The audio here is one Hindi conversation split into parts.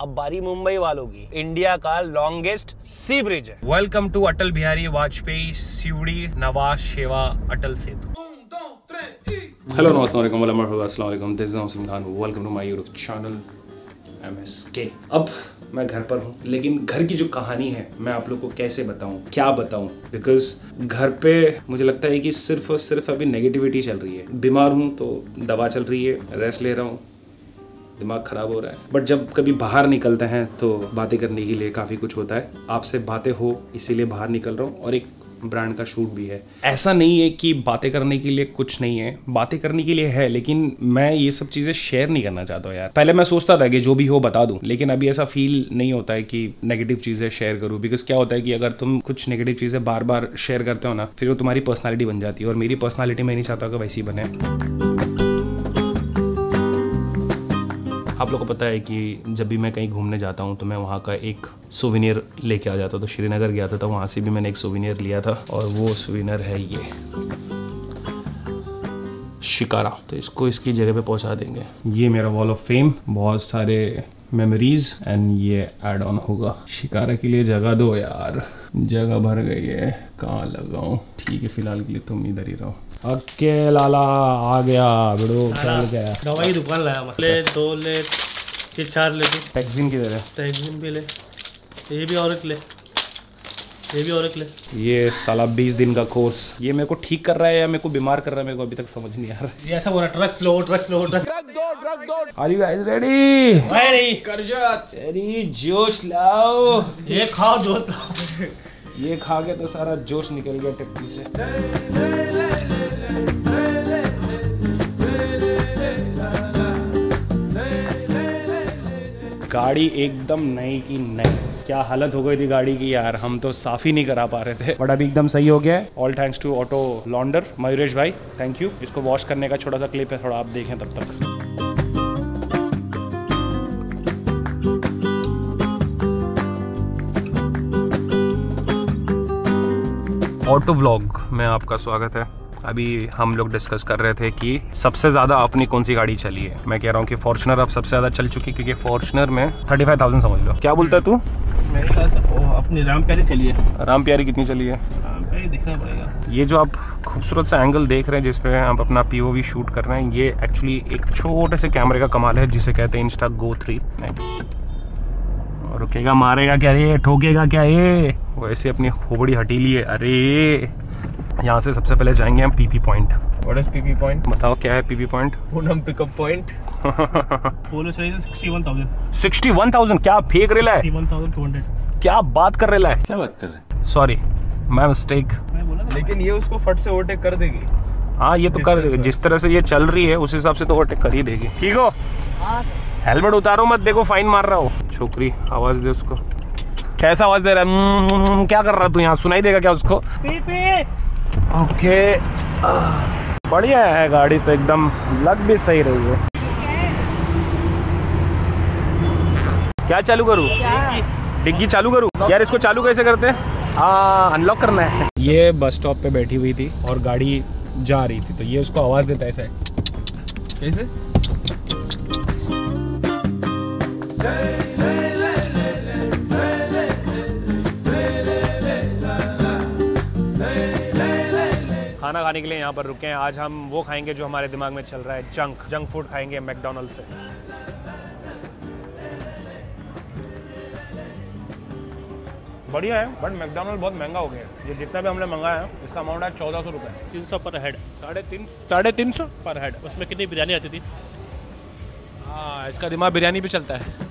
अब बारी मुंबई वालों की, इंडिया का लॉन्गेस्ट सी ब्रिज है। Welcome to Atal Bihari Vajpayee Sewri Nhava Sheva Atal Setu. Hello नमस्कार, this is Imran Khan, welcome to my YouTube channel MSK। अब मैं घर पर हूँ, लेकिन घर की जो कहानी है मैं आप लोग को कैसे बताऊँ, क्या बताऊँ, बिकॉज घर पे मुझे लगता है कि सिर्फ और सिर्फ अभी नेगेटिविटी चल रही है। बीमार हूँ तो दवा चल रही है, रेस्ट ले रहा हूँ, दिमाग खराब हो रहा है। बट जब कभी बाहर निकलते हैं तो बातें करने के लिए काफ़ी कुछ होता है। आपसे बातें हो इसीलिए बाहर निकल रहा हूँ, और एक ब्रांड का शूट भी है। ऐसा नहीं है कि बातें करने के लिए कुछ नहीं है, बातें करने के लिए है, लेकिन मैं ये सब चीज़ें शेयर नहीं करना चाहता हूँ यार। पहले मैं सोचता था कि जो भी हो बता दूँ, लेकिन अभी ऐसा फील नहीं होता है कि नेगेटिव चीज़ें शेयर करूँ। बिकॉज क्या होता है कि अगर तुम कुछ नेगेटिव चीज़ें बार बार शेयर करते हो ना, फिर वो तुम्हारी पर्सनैलिटी बन जाती है, और मेरी पर्सनैलिटी मैं नहीं चाहता कि वैसी बने। आप लोगों को पता है कि जब भी मैं कहीं घूमने जाता हूँ तो मैं वहाँ का एक सोविनियर लेके आ जाता हूँ। तो श्रीनगर गया था तो वहाँ से भी मैंने एक सोविनियर लिया था, और वो सोविनियर है ये शिकारा। तो इसको इसकी जगह पे पहुँचा देंगे। ये मेरा वॉल ऑफ फेम, बहुत सारे मेमोरीज, एंड ये एड ऑन होगा। शिकारा के लिए जगह दो यार, जगह भर गई है, कहाँ लगाऊँ। ठीक है, फिलहाल के लिए तुम इधर ही रहो। ओके लाला आ गया, बड़ो चल गया। दवाई दुकान लाया, मतलब 2 ले 4 ले। टैक्सिन किधर है? टैक्सिन भी ले, ये भी और एक ले, ये भी और एक ले। ये साला 20 दिन का कोर्स, ये मेरे को ठीक कर रहा है या मेरे को बीमार कर रहा है, मेरे को अभी तक समझ नहीं आ रहा है। ये ऐसा हो रहा, ट्रक लो ट्रक लो ट्रक दो। Are you guys ready? Ready कर जा, तेरी जोश लाओ, ये खाओ जोश लाओ। ये खा के तो सारा जोश निकल गया टट्टी से। गाड़ी एकदम नई की नई, क्या हालत हो गई थी गाड़ी की यार, हम तो साफ ही नहीं करा पा रहे थे, बट अभी एकदम सही हो गया है। All thanks to auto launder Mayuresh भाई, थैंक यू। इसको वॉश करने का छोटा सा क्लिप है, थोड़ा आप देखें तब तक। ऑटो व्लॉग में आपका स्वागत है। अभी हम लोग डिस्कस कर रहे थे कि सबसे ज़्यादा अपनी कौन सी गाड़ी चली है। मैं कह रहा हूँ कि फॉर्च्यूनर अब सबसे ज़्यादा चल चुकी, क्योंकि फॉर्च्यूनर में 35,000 समझ लो। क्या बोलता है तू? मेरे पास अपनी राम प्यारी चली है। राम प्यारी कितनी चली है? राम प्यारी देखना पड़ेगा। ये जो आप खूबसूरत सा एंगल देख रहे हैं जिसपे आप अपना POV शूट कर रहे हैं, ये एक्चुअली एक छोटे से कैमरे का कमाल है जिसे कहते हैं इंस्टा गो 3। रुकेगा, मारेगा क्या ये, ठोकेगा क्या ये? वैसे अपनी खोपड़ी हटीली है। अरे यहाँ से सबसे पहले जाएंगे हम PP point. What is PP point? बताओ क्या है PP point? Poonam pickup point. पोलो चली 61,000। 61,000? क्या फेंक रेला है? 61,200। क्या बात कर रेला है? क्या बात कर रहे हैं? सॉरी, मैं मिस्टेक, मैं बोला था। लेकिन ये उसको फट से ओवरटेक कर देगी। हाँ ये तो कर देगी, जिस तरह से ये चल रही है उस हिसाब से तो ओवरटेक कर ही देगी। ठीक हो, हेलमेट उतारो मत, देखो फाइन मार रहा हो। छोकरी आवाज दे उसको, कैसा आवाज दे रहा है, क्या कर रहा तू यहाँ, सुनाई देगा क्या उसको? ओके बढ़िया है, गाड़ी तो एकदम लग भी सही रही है। क्या चालू करूँ? डिग्गी चालू करूँ? यार इसको चालू कैसे करते हैं? अनलॉक करना है। ये बस स्टॉप पे बैठी हुई थी और गाड़ी जा रही थी, तो ये उसको आवाज देता है ऐसा कैसे। खाना खाने के लिए यहाँ पर रुके हैं। आज हम वो खाएंगे जो हमारे दिमाग में चल रहा है, जंक फूड खाएंगे मैकडोनल्ड्स से। बढ़िया है, बट मैकडोनल्ड बहुत महंगा हो गया है। ये जितना भी हमने मंगाया है इसका अमाउंट है 1400 रुपये, 300 पर हेड, 350 पर हेड। उसमें कितनी बिरयानी आती थी? हाँ, इसका दिमाग बिरयानी भी चलता है।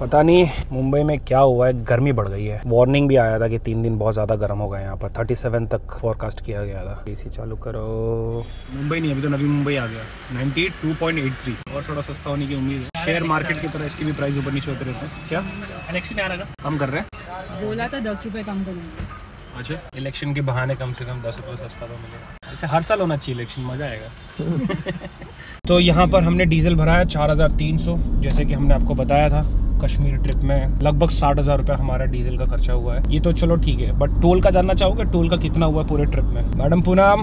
पता नहीं मुंबई में क्या हुआ है, गर्मी बढ़ गई है। वार्निंग भी आया था कि 3 दिन बहुत ज्यादा गर्म होगा यहाँ पर, 37 तक फोरकास्ट किया गया था। एसी चालू करो। मुंबई नहीं, अभी तो नवी मुंबई आ गया 92.83, और थोड़ा सस्ता होने की उम्मीद है। शेयर मार्केट की तरह इसकी भी प्राइस ऊपर नीचे होते रहते हैं। क्या इलेक्शन आ रहा है? कम कर रहे हैं, बोला था 10 रुपये कम करेंगे। अच्छा, इलेक्शन के बहाने कम से कम 10 रुपये सस्ता तो मिलेगा। ऐसे हर साल होना चाहिए इलेक्शन, मजा आएगा। तो यहाँ पर हमने डीजल भराया 4300, जैसे कि हमने आपको बताया था कश्मीर ट्रिप में लगभग 60,000 रुपये हमारा डीजल का खर्चा हुआ है। ये तो चलो ठीक है, बट टोल का जानना चाहोगे टोल का कितना हुआ पूरे ट्रिप में? मैडम पूनम,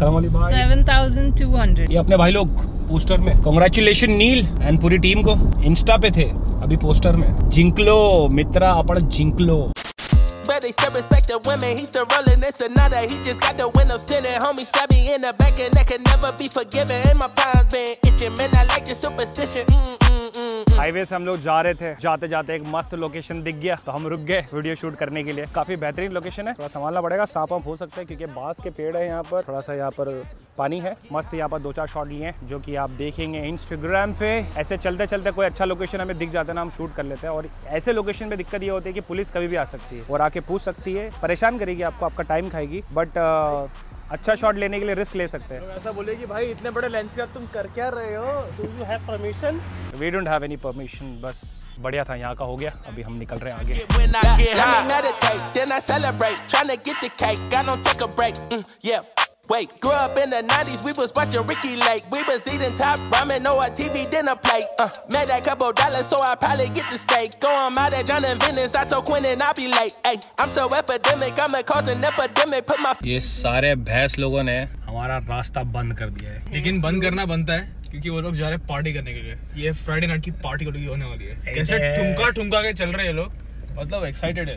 कमाली भाई 7200 ये अपने भाई लोग पोस्टर में। कांग्रेचुलेशन नील एंड पूरी टीम को। इंस्टा पे थे अभी पोस्टर में। जिंकलो मित्रा अपन जिंकलो। They still respect the women. He's the rolling, it's another. He just got the window tinted. Homie stab me in the back, and that can never be forgiven. And my palms been itching, man. I like your superstition. Highway से हम लोग जा रहे थे, जाते जाते एक मस्त लोकेशन दिख गया तो हम रुक गए वीडियो शूट करने के लिए। काफी बेहतरीन लोकेशन है, थोड़ा संभालना पड़ेगा, सांप वाप हो सकता है क्योंकि बांस के पेड़ है यहाँ पर, थोड़ा सा यहाँ पर पानी है। मस्त यहाँ पर दो चार शॉट लिए हैं जो कि आप देखेंगे इंस्टाग्राम पे। ऐसे चलते चलते कोई अच्छा लोकेशन हमें दिख जाता है ना, हम शूट कर लेते हैं। और ऐसे लोकेशन में दिक्कत ये होती है कि पुलिस कभी भी आ सकती है और आके पूछ सकती है, परेशान करेगी आपको, आपका टाइम खाएगी। बट अच्छा शॉट लेने के लिए रिस्क ले सकते हैं। तो ऐसा बोले कि भाई इतने बड़े लेंस का तुम कर क्या रहे हो? Do you have permission? We don't have any permission, बस बढ़िया था यहाँ का हो गया। अभी हम निकल रहे हैं आगे। Wait, grew up in the 90s, we was watching Ricky Lake. We was eating top ramen on our TV dinner plate. Made that couple dollars, so I probably get the steak. Go on out at John and Venice, I told Quentin I'll be late. Hey, I'm so epidemic, I'm a cause an epidemic. Put my ये सारे भैंस लोगों ने हमारा रास्ता बंद कर दिया है। लेकिन बंद करना बनता है क्योंकि वो लोग जा रहे हैं पार्टी करने के लिए। ये फ्राइडे नाइट की पार्टी होने वाली है। कैसे ठुमका ठुमका के चल रहे हैं लोग, मतलब एक्साइटेड है।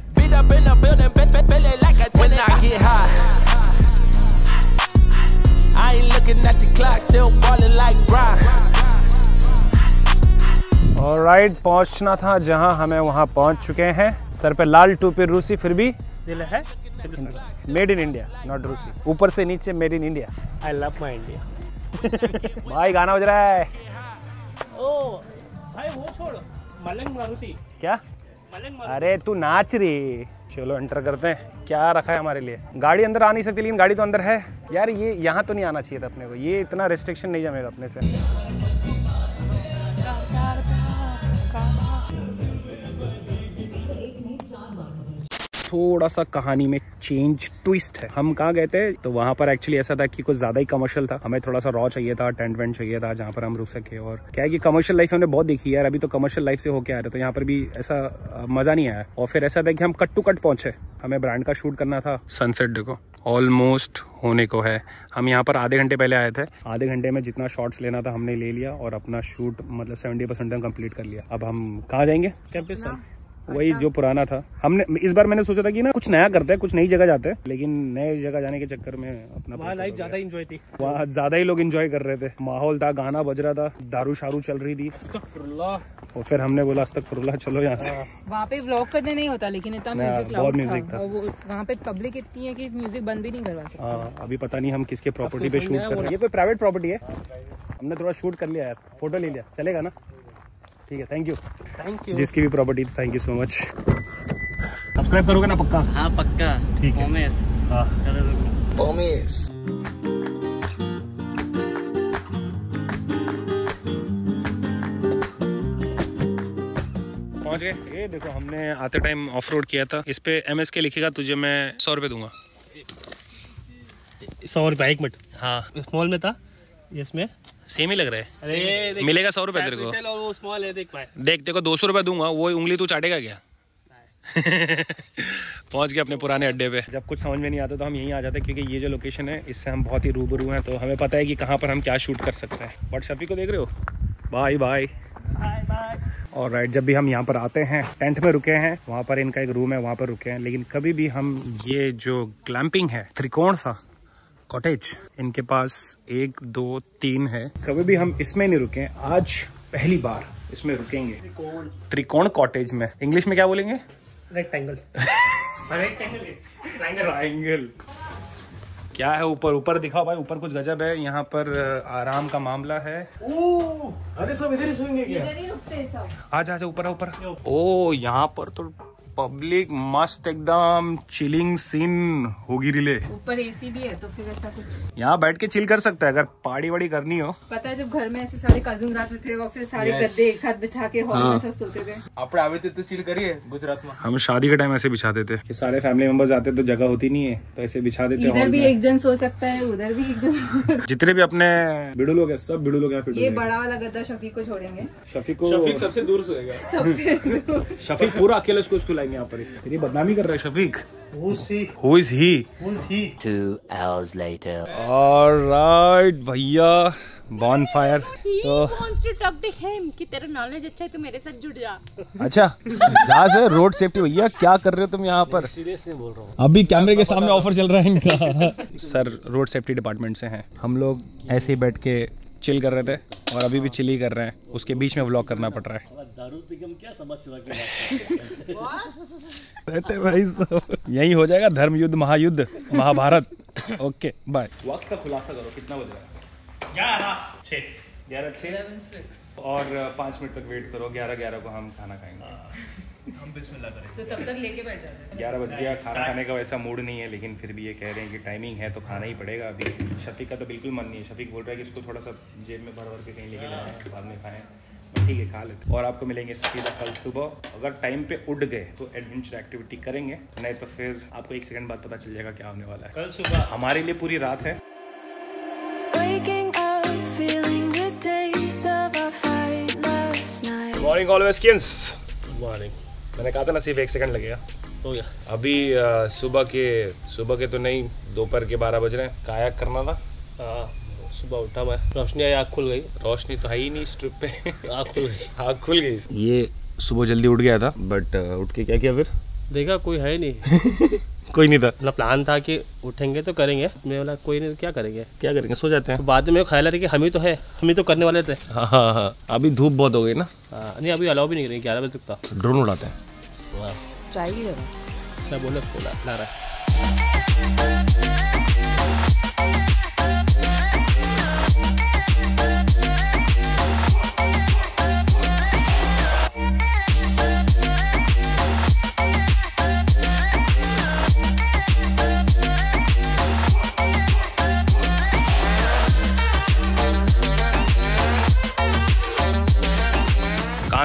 I ain't looking at the clock, still ballin' like Brian. All right, पहुँचना था जहाँ हमें, वहाँ पहुँच चुके हैं। सर पे लाल टोपी रूसी, फिर भी दिल है मेड इन इंडिया, नॉट रूसी। ऊपर से नीचे made in India. I love my India. भाई गाना बज रहा है। ओ भाई वो छोड़, मलंग मारुति क्या? अरे तू नाच रही। चलो एंटर करते हैं। क्या रखा है हमारे लिए? गाड़ी अंदर आ नहीं सकती लेकिन गाड़ी तो अंदर है यार। ये यहाँ तो नहीं आना चाहिए था अपने को, ये इतना रेस्ट्रिक्शन नहीं जमेगा अपने से। थोड़ा सा कहानी में चेंज ट्विस्ट है। हम कहाँ गए थे तो वहाँ पर एक्चुअली ऐसा था कि कुछ ज्यादा ही कमर्शियल था, हमें थोड़ा सा रॉ चाहिए था, टेंट वेंट चाहिए था जहाँ पर हम रुक सके। और क्या है कि कमर्शियल लाइफ हमने बहुत देखी यार, अभी तो कमर्शियल लाइफ से होके आ रहे तो यहाँ पर भी ऐसा मजा नहीं आया। और फिर ऐसा था कि हम कट टू कट पहुंचे, हमें ब्रांड का शूट करना था। सनसेट देखो ऑलमोस्ट होने को है। हम यहाँ पर आधे घंटे पहले आए थे, आधे घंटे में जितना शॉट्स लेना था हमने ले लिया और अपना शूट मतलब 70% हम कंप्लीट कर लिया। अब हम कहाँ जाएंगे? वही जो पुराना था। हमने इस बार मैंने सोचा था कि ना कुछ नया करते हैं, कुछ नई जगह जाते हैं, लेकिन नए जगह जाने के चक्कर में अपना वहाँ लाइफ ज्यादा एंजॉय थी। वहाँ ज्यादा ही लोग एंजॉय कर रहे थे, माहौल था, गाना बज रहा था, दारू शारू चल रही थी। और फिर हमने बोला अस्तगफिरुल्लाह, चलो यहाँ से। वहाँ पे व्लॉग करने नहीं होता लेकिन इतना म्यूजिक, बहुत म्यूजिक था वहाँ पे। पब्लिक इतनी है कि म्यूजिक बंद भी नहीं करवा सकते। अभी पता नहीं हम किसके प्रॉपर्टी पे शूट कर रहे हैं, ये कोई प्राइवेट प्रॉपर्टी है। हमने थोड़ा शूट कर लिया यार, फोटो ले लिया, चलेगा ना? ठीक है, थैंक यू। थैंक यू जिसकी भी property, thank you so much. Subscribe करोगे ना? पक्का? हाँ पक्का। ठीक है। पहुंच गए। ये देखो हमने आते टाइम ऑफ रोड किया था, इस पे MSK लिखेगा, तुझे मैं 100 रुपये दूंगा। 100 रुपये एक मिनट। हाँ मॉल में था, इसमें सेम ही लग रहा है। अरे मिलेगा 100 रुपये तेरे को, वो स्मॉल है, देख देखो 200 रुपये दूंगा, वो उंगली तू चाटेगा क्या? पहुंच गए अपने पुराने अड्डे पे। जब कुछ समझ में नहीं आता तो हम यहीं आ जाते हैं क्योंकि ये जो लोकेशन है इससे हम बहुत ही रूबरू हैं, तो हमें पता है कि कहाँ पर हम क्या शूट कर सकते हैं। बट शफी को देख रहे हो, बाय बाय। और राइट, जब भी हम यहाँ पर आते हैं, टेंट में रुके हैं, वहाँ पर इनका एक रूम है, वहाँ पर रुके हैं। लेकिन कभी भी हम ये जो ग्लैम्पिंग है, त्रिकोण सा कॉटेज, इनके पास 1 2 3 है, कभी भी हम इसमें नहीं रुके। आज पहली बार इसमें रुकेंगे, त्रिकोण कॉटेज में। इंग्लिश में क्या बोलेंगे? रेक्टेंगल। रेक्टेंगल क्या है? ऊपर ऊपर दिखाओ भाई, ऊपर कुछ गजब है। यहाँ पर आराम का मामला है। ओ, अरे सब इधर ही सोएंगे क्या? इधर ही रुकते हैं सब। आ जा ऊपर ऊपर। ओ यहाँ पर तो पब्लिक मस्त एकदम चिलिंग सीन होगी। रिले ऊपर एसी भी है तो फिर ऐसा कुछ यहाँ बैठ के चिल कर सकता है अगर पार्टी वाड़ी करनी हो। पता है जब घर में ऐसे सारे कजिन रहते थे और फिर सारे गद्दे एक साथ बिछा के हॉल में सब सोते थे। आपड़े आवे थे तो चिल करिए। गुजरात में हम शादी के टाइम ऐसे बिछाते थे, सारे फैमिली मेंबर्स आते तो जगह होती नहीं है तो ऐसे बिछा देते। इधर भी एक जन सो सकता है, उधर भी एक जन। जितने भी अपने बिड़ू लोग है सब बिड़ू लोग है। ये बड़ा वाला गद्दा शफीक को छोड़ेंगे, शफीक सबसे दूर सोएगा, शफीक पूरा अकेले उसको यहाँ पर। तेरी बदनामी कर रहा है Shafiq. Who is he? 2 hours later. All right भैया bonfire. He wants to talk to him कि तेरा knowledge अच्छा है, तू मेरे साथ जुड़ जा. अच्छा जा से रोड सेफ्टी भैया, क्या कर रहे हो तुम यहाँ पर? सीरियसली बोल रहा हूँ, अभी कैमरे के सामने ऑफर चल रहा है इनका. सर रोड सेफ्टी डिपार्टमेंट से हैं. हम लोग ऐसे ही बैठ के चिल कर रहे थे और अभी भी चिल ही कर रहे हैं, उसके बीच में व्लॉग करना पड़ रहा है. दारू निगम क्या समस्या भाई साहब, यही हो जाएगा धर्म युद्ध महायुद्ध महाभारत. Okay bye. वक्त का खुलासा करो, कितना बज रहा है? 11:06 और 5 मिनट तक वेट करो. 11:11 को हम खाना खाएंगे. हम बिस्मिल्लाह करेंगे. तो तब तक लेके बैठ जाते. 11 बज गया. खाना खाने का वैसा मूड नहीं है, लेकिन फिर भी ये कह रहे हैं कि टाइमिंग है तो खाना ही पड़ेगा. अभी शफीक का तो बिल्कुल मन नहीं है. शफीक बोल रहा है कि इसको थोड़ा सा जेब में भर भर के कहीं लेके जाना है, बाद में खाएँ. ठीक है खा लेते. और आपको मिलेंगे सीधा कल सुबह. अगर टाइम पे उठ गए तो एडवेंचर एक्टिविटी करेंगे, नहीं तो फिर आपको 1 सेकंड बाद पता चल जाएगा क्या होने वाला है. कल सुबह हमारे लिए पूरी रात है. मॉर्निंग ऑल वेस्कियंस. मॉर्निंग. मैंने कहा था ना सिर्फ 1 सेकंड लगेगा. हो गया. अभी सुबह के तो नहीं, दोपहर के 12 बज रहे हैं. कायाक करना था. हाँ सुबह उठा मैं, रोशनी आई, आँख खुल गई. रोशनी तो है ही नहीं स्ट्रिप पे. आँख खुल गई. ये सुबह जल्दी उठ गया था, बट उठ के क्या किया फिर देखा कोई है नहीं. कोई नहीं था. मतलब प्लान था कि उठेंगे तो करेंगे. मैं बोला कोई नहीं, क्या करेंगे सो जाते हैं. तो बाद में ख्याल आ रहा कि हम ही तो करने वाले थे. हाँ. अभी धूप बहुत हो गई ना. नहीं अभी अलाउ भी नहीं करेंगे. 11 बजे तक था. ड्रोन उड़ाते हैं. चाहिए बोलो ला रहा है.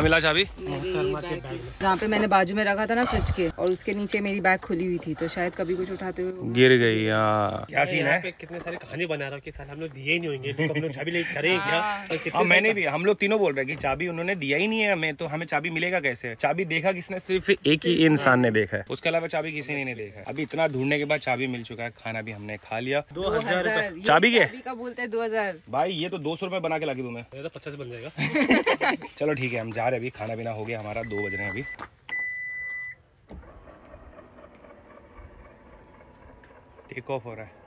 मिला चाबी जहाँ पे मैंने बाजू में रखा था ना फ्रिज के, और उसके नीचे मेरी बैग खुली हुई थी, तो शायद कभी कुछ उठाते हुए गिर गई. क्या सीन है? कितने सारे कहानी बना रहा हूँ कि साल हम लोग दिए ही नहीं होंगे तो हम लोग चाबी लेके करें क्या? और मैंने भी, हम लोग तीनों बोल रहे हैं कि चाबी उन्होंने दिया ही नहीं है हमें, तो हमें चाबी मिलेगा कैसे? चाबी देखा किसने? सिर्फ एक ही इंसान ने देखा है, उसके अलावा चाबी किसी ने नहीं देखा है. अभी इतना ढूंढने के बाद चाबी मिल चुका है. खाना भी हमने खा लिया. 2000 चाबी के बोलते हैं. 2000 भाई, ये तो 200 रुपए बना के ला के दूंगा. 50 बन जाएगा. चलो ठीक है, हम जा रहे. अभी खाना पीना हो गया हमारा. 2 बज रहे हैं अभी. टेक ऑफ हो रहा है.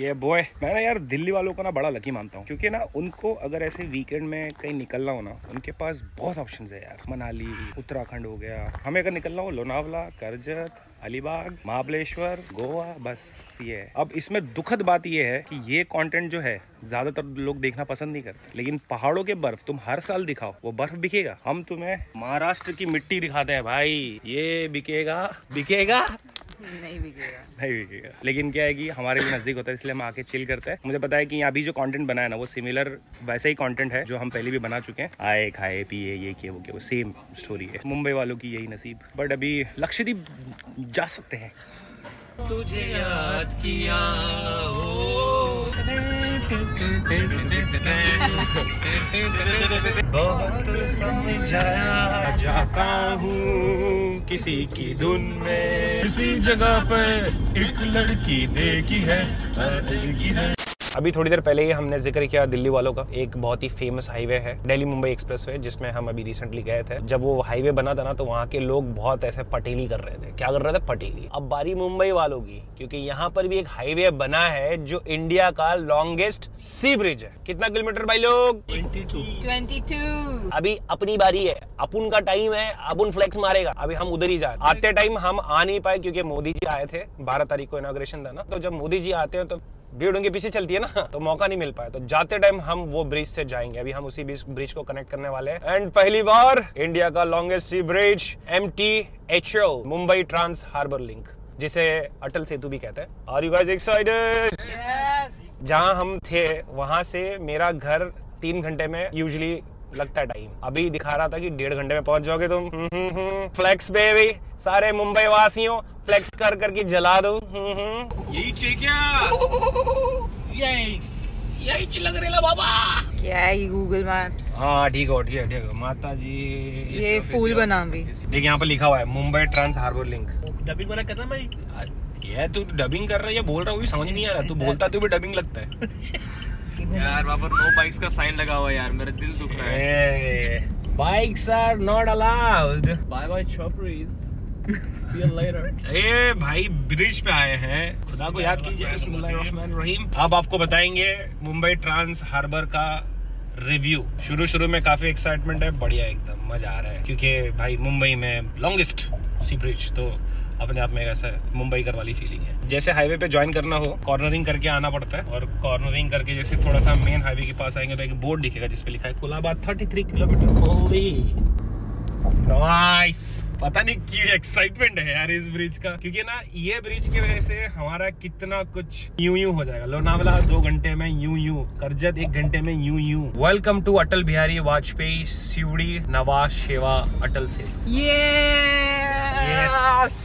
ये बॉय, मैं ना यार दिल्ली वालों को ना बड़ा लकी मानता हूँ, क्योंकि ना उनको अगर ऐसे वीकेंड में कहीं निकलना हो ना, उनके पास बहुत ऑप्शंस है यार. मनाली, उत्तराखंड हो गया. हमें अगर निकलना हो, लोनावला, कर्जत, अलीबाग, महाबलेश्वर, गोवा, बस ये. अब इसमें दुखद बात ये है कि ये कंटेंट जो है ज्यादातर लोग देखना पसंद नहीं करते, लेकिन पहाड़ों के बर्फ तुम हर साल दिखाओ, वो बर्फ बिकेगा. हम तुम्हें महाराष्ट्र की मिट्टी दिखाते हैं भाई, ये बिकेगा नहीं बिकेगा. लेकिन क्या है कि हमारे भी नजदीक होता है, इसलिए हम आके चिल करते हैं. मुझे पता है कि यहाँ भी जो कंटेंट बना है ना, वो सिमिलर वैसा ही कंटेंट है जो हम पहले भी बना चुके हैं. आए, खाए, पिए, ये किए, वो किए, वो सेम स्टोरी है. मुंबई वालों की यही नसीब. बट अभी लक्षद्वीप जा सकते हैं. तुझे याद किया बहुत समझाया जाता हूँ किसी की धुन में. किसी जगह पर एक लड़की देखी है, अभी थोड़ी देर पहले ही हमने जिक्र किया दिल्ली वालों का. एक बहुत ही फेमस हाईवे है, दिल्ली मुंबई एक्सप्रेसवे, जिसमें हम अभी रिसेंटली गए थे. जब वो हाईवे बना था ना, तो वहाँ के लोग बहुत ऐसे पटेली कर रहे थे. क्या कर रहे थे? पटेली. अब बारी मुंबई वालों की, क्योंकि यहाँ पर भी एक हाईवे बना है जो इंडिया का लॉन्गेस्ट सी ब्रिज है. कितना किलोमीटर भाई लोग? 22. अभी अपनी बारी है, अपुन का टाइम है, अपुन फ्लेक्स मारेगा. अभी हम उधर ही जाए. आते टाइम हम आ नहीं पाए क्योंकि मोदी जी आए थे. 12 तारीख को इनॉग्रेशन था ना, तो जब मोदी जी आते हैं तो भीड़ उनके पीछे चलती है ना, तो मौका नहीं मिल पाया. तो जाते टाइम हम वो ब्रिज से जाएंगे. अभी हम उसी ब्रिज को कनेक्ट करने वाले हैं. एंड पहली बार इंडिया का longest sea bridge MTHL Mumbai trans harbour link, जिसे अटल सेतु भी कहते हैं. Are you guys excited? जहाँ हम थे वहां से मेरा घर 3 घंटे में यूजली लगता है टाइम. अभी दिखा रहा था कि 1.5 घंटे में पहुंच जाओगे तुम. फ्लेक्स बेबी, सारे मुंबई वासियों फ्लेक्स कर करके जला दो. यही चाहिए क्या? यही लग रहा बाबा. क्या है ये गूगल मैप्स? हाँ ठीक है ठीक है। माता जी ये फूल बना भी, देखिए यहाँ पर लिखा हुआ है Mumbai trans harbour link. Dubbing बना कर रहा भाई, ये तू डबिंग कर रहा है या बोल रहा है समझ नहीं आ रहा। तू बोलता तो भी डबिंग लगता है यार। वहाँ पर नो बाइक्स का साइन लगा हुआ है यार, मेरा दिल दुख रहा है। Bikes are not allowed. Bye bye चॉपरीज, सी यू लेटर। ए भाई ब्रिज पे आए हैं, खुदा को याद कीजिए। बिस्मिल्लाहिर्रहमानिर्रहीम। अब आपको बताएंगे मुंबई ट्रांस हार्बर का रिव्यू। शुरू में काफी एक्साइटमेंट है, बढ़िया एकदम मजा आ रहा है क्योंकि भाई मुंबई में लॉन्गेस्ट सी ब्रिज तो अपने आप में ऐसा मुंबई कर वाली फीलिंग है। जैसे हाईवे पे ज्वाइन करना हो कॉर्नरिंग करके आना पड़ता है, और कॉर्नरिंग करके जैसे थोड़ा सा मेन हाईवे के पास आएंगे तो एक बोर्ड दिखेगा जिसपे लिखा है कोलाबाद 33 किलोमीटर। नाइस। पता नहीं क्यों एक्साइटमेंट है यार इस ब्रिज का, क्योंकि ना ये ब्रिज की वजह से हमारा कितना कुछ यूं यूं हो जाएगा। लोनावला 2 घंटे में यूं यूं, करजत 1 घंटे में यूं यूं। Welcome to Atal Bihari Vajpayee Sewri Nhava Sheva Atal Setu. Yes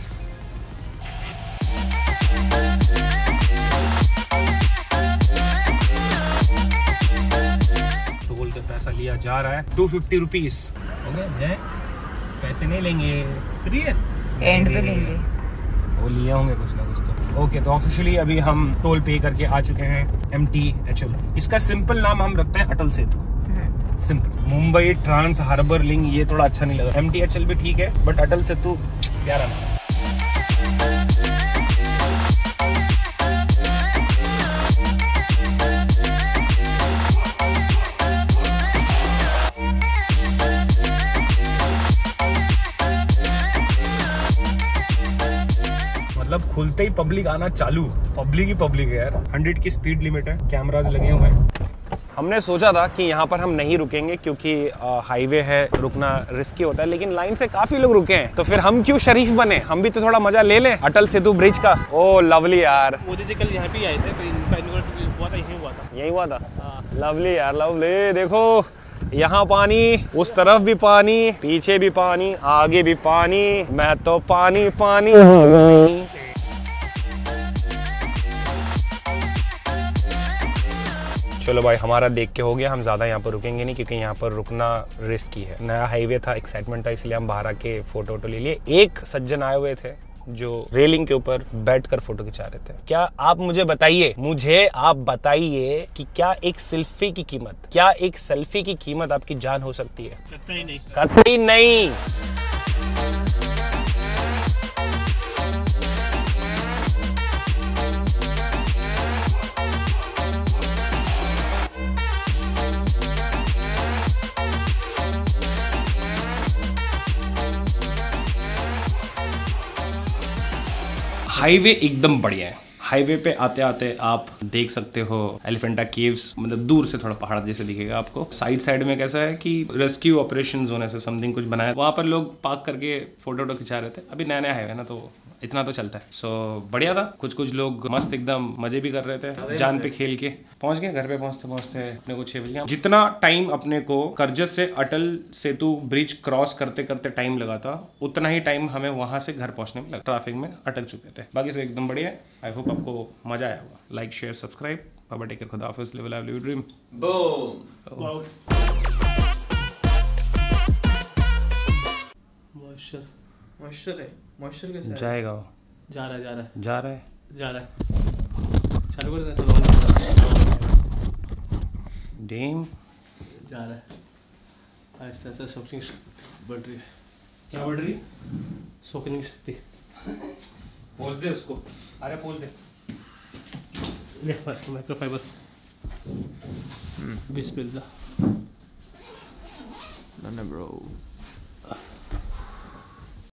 तो बोलते पैसा लिया जा रहा है 250 रुपीज। पैसे नहीं लेंगे, फ्री है, एंड पे लेंगे। वो लिए होंगे कुछ ना कुछ तो। ओके तो ऑफिशियली अभी हम टोल पे करके आ चुके हैं MTHL। इसका सिंपल नाम हम रखते हैं Atal Setu, simple. Mumbai trans harbour link ये थोड़ा अच्छा नहीं लगा। MTHL भी ठीक है बट अटल सेतु प्यारा नाम है। मतलब खुलते ही पब्लिक आना चालू, पब्लिक ही पब्लिक है यार। 100 की स्पीड लिमिट है, कैमराज लगे हुए हैं। हमने सोचा था कि यहाँ पर हम नहीं रुकेंगे क्योंकि हाईवे है, रुकना रिस्की होता है, लेकिन लाइन से काफी लोग रुके हैं तो फिर हम क्यों शरीफ बने, हम भी तो थोड़ा मजा ले लें अटल सेतु ब्रिज का। ओ लवली यार, मोदी जी कल यहाँ पे आए थे, यही हुआ था। लवली यार लवली, देखो यहाँ पानी, उस तरफ भी पानी, पीछे भी पानी, आगे भी पानी, मैं तो पानी पानी। चलो भाई हमारा देख के हो गया, हम ज़्यादा यहाँ पर रुकेंगे नहीं क्योंकि यहाँ पर रुकना रिस्की है। नया हाईवे था, एक्साइटमेंट था, इसलिए हम बाहर आके फोटो वोटो ले लिए। एक सज्जन आए हुए थे जो रेलिंग के ऊपर बैठकर फोटो खिंचा रहे थे। क्या आप मुझे बताइए, कि क्या एक सेल्फी की कीमत, क्या एक सेल्फी की कीमत आपकी जान हो सकती है? कतई नहीं, कतई नहीं। हाईवे एकदम बढ़िया है। हाईवे पे आते आते आप देख सकते हो एलिफेंटा केव्स, मतलब दूर से थोड़ा पहाड़ जैसे दिखेगा आपको। साइड में कैसा है कि रेस्क्यू ऑपरेशन जोन ऐसा समथिंग कुछ बनाया, वहाँ पर लोग पार्क करके फोटो वोटो खिंचा रहे थे। अभी नया नया हाईवे ना तो इतना तो चलता है। सो बढ़िया था, कुछ लोग मस्त एकदम मजे भी कर रहे थे, जान पे खेल के। पहुंच गए घर पे, पहुंचते पहुंचते अपने को 6 बजे। जितना टाइम अपने को करजत से अटल सेतु ब्रिज क्रॉस करते करते टाइम लगा था, उतना ही टाइम हमें वहां से घर पहुंचने में लगा। ट्रैफिक में अटक चुके थे। बाकी सब एकदम बढ़िया है। आई होप आपको मजा आया होगा। लाइक शेयर सब्सक्राइब, बाबा टेक केयर, खुदा हाफिज़, live lovely dream, boom. Moisture है, मॉइस्चर कैसे जाएगा? वो जा रहा है। चालू कर दे, डैम जा रहा है ऐसा ऐसा। सोखनी बढ़ रही है, क्या बढ़ रही? सोखनी शक्ति। पोज दे उसको, अरे पोज दे, माइक्रोफाइबर। बिस्मिल्लाह। ना ब्रो।